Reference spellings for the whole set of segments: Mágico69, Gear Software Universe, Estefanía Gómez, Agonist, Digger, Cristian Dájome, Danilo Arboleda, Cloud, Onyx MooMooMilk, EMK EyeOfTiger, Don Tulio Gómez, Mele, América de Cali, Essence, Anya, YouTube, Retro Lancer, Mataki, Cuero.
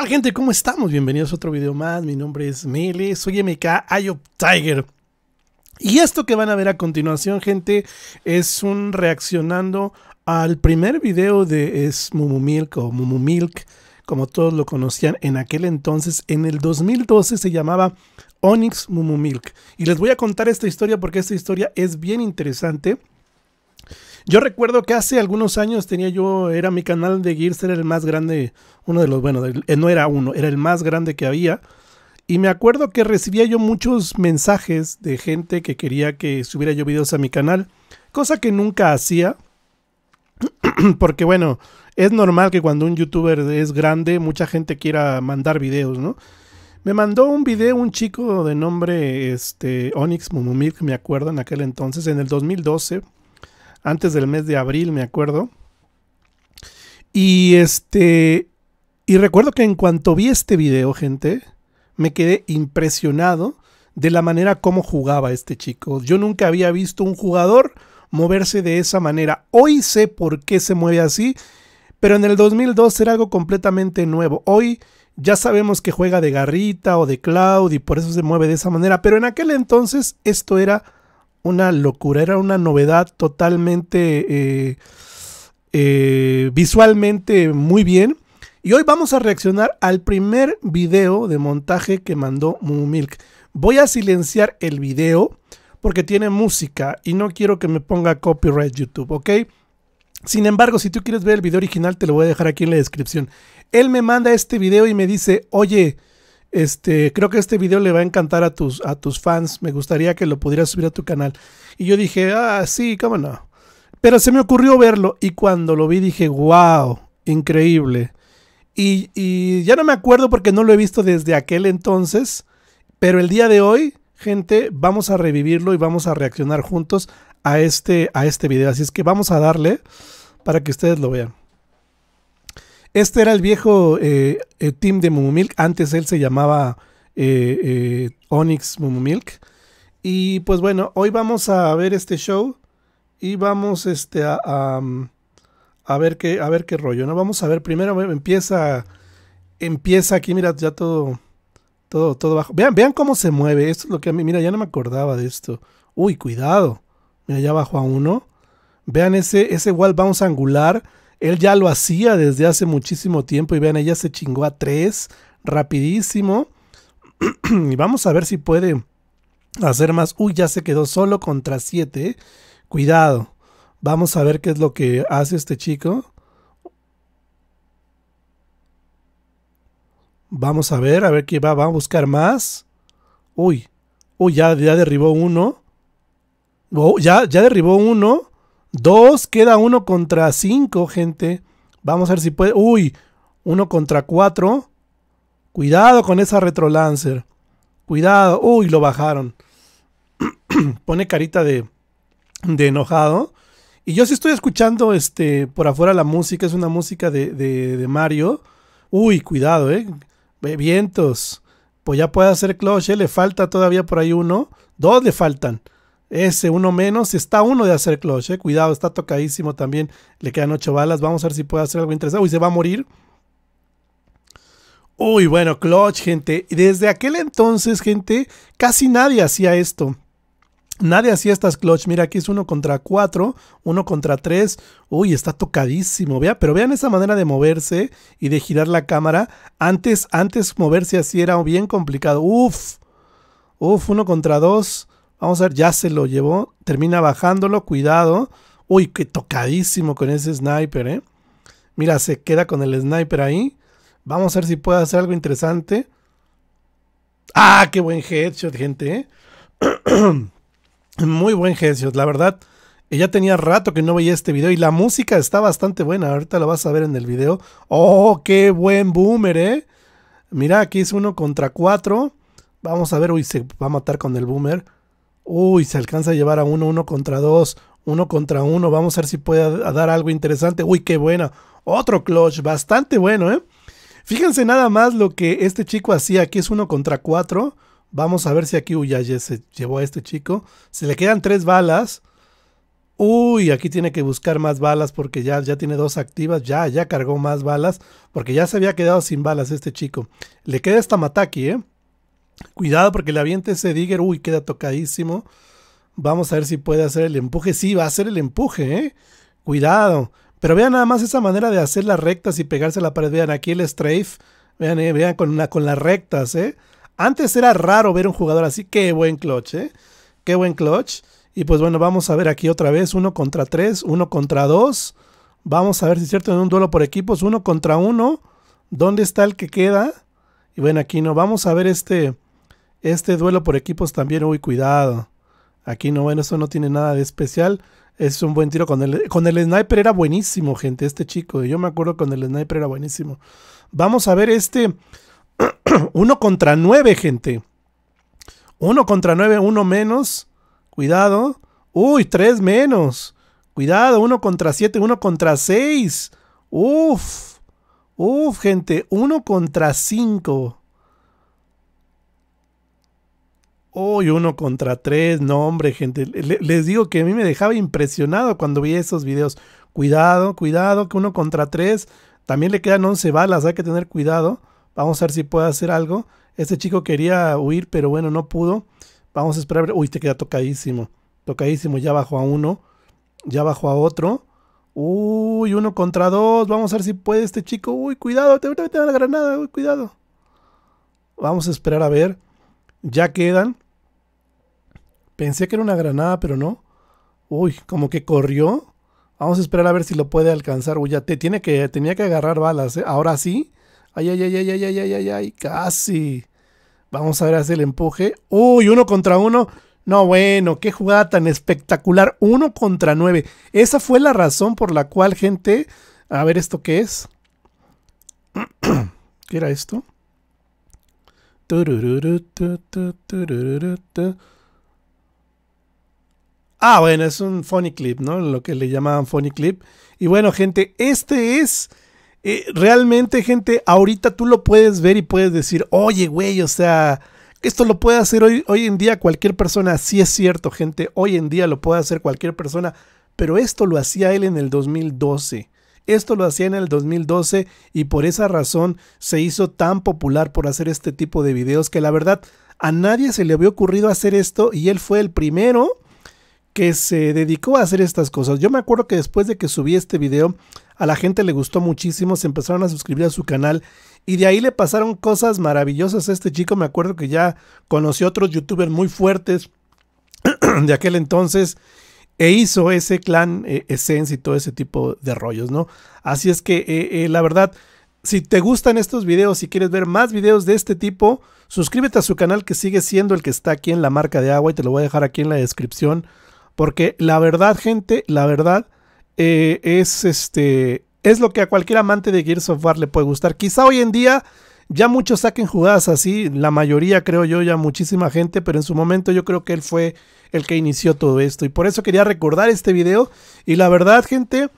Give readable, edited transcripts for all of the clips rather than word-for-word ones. tal, gente? ¿Cómo estamos? Bienvenidos a otro video más. Mi nombre es Mele, soy EMK EyeOfTiger. Y esto que van a ver a continuación, gente, es un reaccionando al primer video de MooMooMilk o MooMooMilk, como todos lo conocían en aquel entonces. En el 2012 se llamaba Onyx MooMooMilk. Y les voy a contar esta historia porque esta historia es bien interesante. Yo recuerdo que hace algunos años era mi canal de Gears, era el más grande, uno de los, bueno, no era uno, era el más grande que había. Y me acuerdo que recibía yo muchos mensajes de gente que quería que subiera yo videos a mi canal, cosa que nunca hacía, porque bueno, es normal que cuando un youtuber es grande, mucha gente quiera mandar videos, ¿no? Me mandó un video un chico de nombre Onyx MooMooMilk, me acuerdo, en aquel entonces, en el 2012, antes del mes de abril, me acuerdo. Y y recuerdo que en cuanto vi este video, gente, me quedé impresionado de la manera como jugaba este chico. Yo nunca había visto un jugador moverse de esa manera. Hoy sé por qué se mueve así, pero en el 2002 era algo completamente nuevo. Hoy ya sabemos que juega de garrita o de Cloud y por eso se mueve de esa manera, pero en aquel entonces esto era una locura, era una novedad totalmente visualmente muy bien. Y hoy vamos a reaccionar al primer video de montaje que mandó MooMooMilk. Voy a silenciar el video porque tiene música y no quiero que me ponga copyright YouTube, ¿ok? Sin embargo, si tú quieres ver el video original, te lo voy a dejar aquí en la descripción. Él me manda este video y me dice, oye, creo que este video le va a encantar a tus fans, me gustaría que lo pudieras subir a tu canal. Y yo dije, ah, sí, cómo no. Pero se me ocurrió verlo y cuando lo vi dije, wow, increíble. Y ya no me acuerdo porque no lo he visto desde aquel entonces, pero el día de hoy, gente, vamos a revivirlo y vamos a reaccionar juntos a este video. Así es que vamos a darle para que ustedes lo vean. Este era el viejo team de MooMooMilk. Antes él se llamaba Onyx MooMooMilk. Y pues bueno, hoy vamos a ver este show. Y vamos a ver qué rollo, ¿no? Vamos a ver, primero empieza aquí, mira, ya todo bajo. Vean cómo se mueve. Esto es lo que a mí, mira, ya no me acordaba de esto. Uy, cuidado. Mira, ya bajó a uno. Vean ese wall bounce angular. Él ya lo hacía desde hace muchísimo tiempo y vean, ella se chingó a 3 rapidísimo. Y vamos a ver si puede hacer más. Uy, ya se quedó solo contra 7. Cuidado. Vamos a ver qué es lo que hace este chico. Vamos a ver qué va. Vamos a buscar más. Uy, uy, ya derribó uno. Oh, ya derribó uno. 2, queda 1 contra 5, gente. Vamos a ver si puede. Uy, 1 contra 4. Cuidado con esa Retro Lancer. Cuidado. Uy, lo bajaron. Pone carita de enojado. Y yo sí estoy escuchando por afuera la música. Es una música de Mario. Uy, cuidado, vientos. Pues ya puede hacer clutch, le falta todavía por ahí uno. 2 le faltan. Ese uno menos, está uno de hacer clutch, cuidado, está tocadísimo también, le quedan 8 balas, vamos a ver si puede hacer algo interesante. Uy, se va a morir. Uy, bueno, clutch, gente. Desde aquel entonces, gente, casi nadie hacía esto. Nadie hacía estas clutch, mira, aquí es 1 contra 4, 1 contra 3. Uy, está tocadísimo, vea, pero vean esa manera de moverse y de girar la cámara. Antes moverse así era bien complicado. Uf, 1 contra 2. Vamos a ver, ya se lo llevó. Termina bajándolo, cuidado. Uy, qué tocadísimo con ese sniper, Mira, se queda con el sniper ahí. Vamos a ver si puede hacer algo interesante. ¡Ah, qué buen headshot, gente! Muy buen headshot, la verdad. Ya tenía rato que no veía este video y la música está bastante buena. Ahorita lo vas a ver en el video. ¡Oh, qué buen boomer, Mira, aquí es 1 contra 4. Vamos a ver, uy, se va a matar con el boomer. Uy, se alcanza a llevar a 1, 1 contra 2, 1 contra 1. Vamos a ver si puede dar algo interesante. Uy, qué buena. Otro clutch, bastante bueno, Fíjense nada más lo que este chico hacía. Aquí es 1 contra 4. Vamos a ver si aquí, uy, ya se llevó a este chico. Se le quedan 3 balas. Uy, aquí tiene que buscar más balas porque ya tiene dos activas. Ya cargó más balas porque ya se había quedado sin balas este chico. Le queda esta Mataki, ¿eh? Cuidado porque le avienta ese Digger. Uy, queda tocadísimo. Vamos a ver si puede hacer el empuje. Sí, va a hacer el empuje, ¿eh? Cuidado. Pero vean nada más esa manera de hacer las rectas y pegarse a la pared. Vean aquí el strafe. Vean, vean con las rectas, ¿eh? Antes era raro ver un jugador así. Qué buen clutch, ¿eh? Qué buen clutch. Y pues bueno, vamos a ver aquí otra vez. 1 contra 3, 1 contra 2. Vamos a ver si es cierto en un duelo por equipos. 1 contra 1. ¿Dónde está el que queda? Y bueno, aquí no. Vamos a ver este duelo por equipos también. Uy, cuidado. Aquí no, bueno, eso no tiene nada de especial. Es un buen tiro. Con el sniper era buenísimo, gente. Este chico. Yo me acuerdo con el sniper era buenísimo. Vamos a ver este. 1 contra 9, gente. 1 contra 9, 1 menos. Cuidado. Uy, 3 menos. Cuidado, 1 contra 7, 1 contra 6. Uf. Uf, gente. 1 contra 5. Uy, 1 contra 3. No, hombre, gente. Les digo que a mí me dejaba impresionado cuando vi esos videos. Cuidado, cuidado, que 1 contra 3. También le quedan 11 balas. Hay que tener cuidado. Vamos a ver si puede hacer algo. Este chico quería huir, pero bueno, no pudo. Vamos a esperar. Uy, te queda tocadísimo. Tocadísimo. Ya bajó a uno. Ya bajó a otro. Uy, 1 contra 2. Vamos a ver si puede este chico. Uy, cuidado. Te voy a meter la granada. Uy, cuidado. Vamos a esperar a ver. Ya quedan. Pensé que era una granada, pero no. Uy, como que corrió. Vamos a esperar a ver si lo puede alcanzar. Uy, ya tenía que agarrar balas, ¿eh? Ahora sí. Ay, ay, ay, ay, ay, ay, ay, ay, ay. Casi. Vamos a ver, hace el empuje. Uy, 1 contra 1. No, bueno, qué jugada tan espectacular. 1 contra 9. Esa fue la razón por la cual, gente... A ver, ¿esto qué es? ¿Qué era esto? Ah, bueno, es un funny clip, ¿no? Lo que le llamaban funny clip. Y bueno, gente, este es... realmente, gente, ahorita tú lo puedes ver y puedes decir, oye, güey, o sea, esto lo puede hacer hoy en día cualquier persona. Sí es cierto, gente, hoy en día lo puede hacer cualquier persona, pero esto lo hacía él en el 2012. Esto lo hacía en el 2012 y por esa razón se hizo tan popular por hacer este tipo de videos que la verdad a nadie se le había ocurrido hacer esto y él fue el primero que se dedicó a hacer estas cosas. Yo me acuerdo que después de que subí este video... A la gente le gustó muchísimo, se empezaron a suscribir a su canal y de ahí le pasaron cosas maravillosas a este chico. Me acuerdo que ya conoció otros youtubers muy fuertes de aquel entonces e hizo ese clan Essence y todo ese tipo de rollos, ¿no? Así es que la verdad, si te gustan estos videos, si quieres ver más videos de este tipo, suscríbete a su canal que sigue siendo el que está aquí en la marca de agua y te lo voy a dejar aquí en la descripción porque la verdad, gente, la verdad... es lo que a cualquier amante de Gear Software le puede gustar. Quizá hoy en día ya muchos saquen jugadas así, la mayoría creo yo, ya muchísima gente, pero en su momento yo creo que él fue el que inició todo esto y por eso quería recordar este video y la verdad, gente,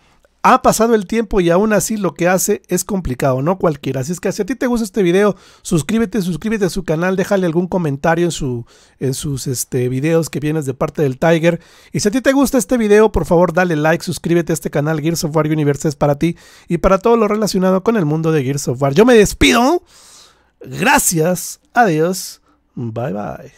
ha pasado el tiempo y aún así lo que hace es complicado, no cualquiera. Así es que si a ti te gusta este video, suscríbete a su canal, déjale algún comentario en sus videos que vienes de parte del Tiger. Y si a ti te gusta este video, por favor dale like, suscríbete a este canal. Gear Software Universe es para ti y para todo lo relacionado con el mundo de Gear Software. Yo me despido. Gracias. Adiós. Bye, bye.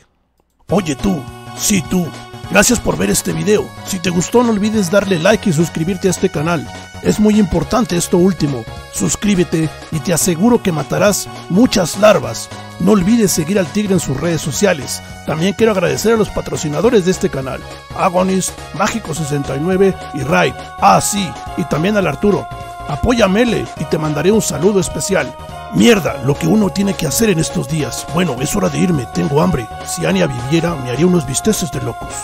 Oye tú, sí tú. Gracias por ver este video, si te gustó no olvides darle like y suscribirte a este canal, es muy importante esto último, suscríbete y te aseguro que matarás muchas larvas, no olvides seguir al Tigre en sus redes sociales, también quiero agradecer a los patrocinadores de este canal, Agonist, Mágico69 y Ray, ah sí, y también al Arturo, apoya a Mele y te mandaré un saludo especial. Mierda, lo que uno tiene que hacer en estos días. Bueno, es hora de irme, tengo hambre. Si Anya viviera, me haría unos bisteces de locos.